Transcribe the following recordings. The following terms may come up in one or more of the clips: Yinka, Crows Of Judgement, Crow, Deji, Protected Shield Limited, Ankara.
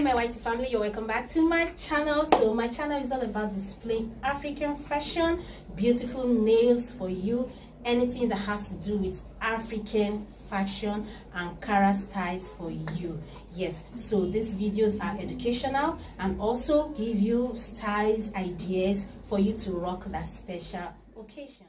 Hi my whitey family, you're welcome back to my channel. So my channel is all about displaying African fashion, beautiful nails for you, anything that has to do with African fashion, Ankara styles for you. Yes, so these videos are educational and also give you styles, ideas for you to rock that special occasion.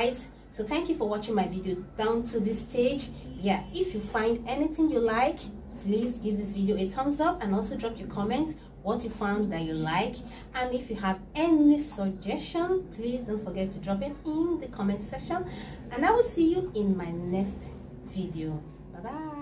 guys. So thank you for watching my video down to this stage. Yeah, if you find anything you like, please give this video a thumbs up and also drop your comment what you found that you like. And if you have any suggestion, please don't forget to drop it in the comment section, and I will see you in my next video. Bye bye.